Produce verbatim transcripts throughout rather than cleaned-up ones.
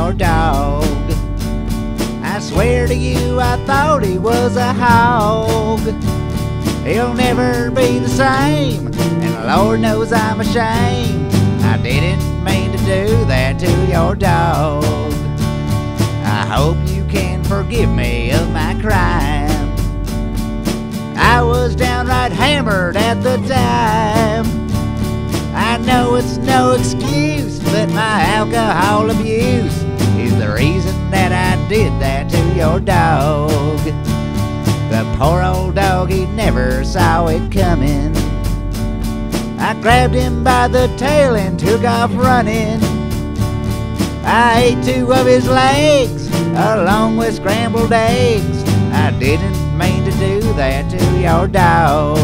your dog. I swear to you, I thought he was a hog. He'll never be the same, and Lord knows I'm ashamed. I didn't mean to do that to your dog. I hope you can forgive me of my crime. I was downright hammered at the time. I know it's no excuse, but my alcohol abuse is the reason that I did that to your dog. The poor old dog, he never saw it coming. I grabbed him by the tail and took off running. I ate two of his legs along with scrambled eggs. I didn't mean to do that to your dog.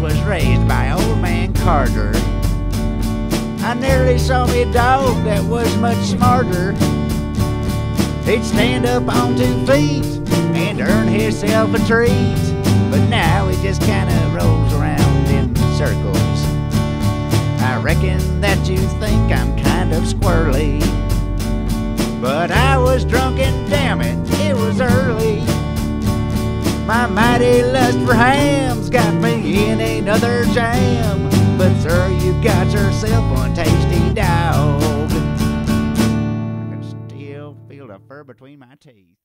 Was raised by old man Carter. I nearly saw me a dog that was much smarter. He'd stand up on two feet and earn himself a treat, but now he just kind of rolls around in circles. I reckon that you think I'm kind of squirrely, but I was drunk and damn it, it was early. My mighty lust for ham's got me in another jam, but sir, you got yourself one tasty dog. I can still feel the fur between my teeth.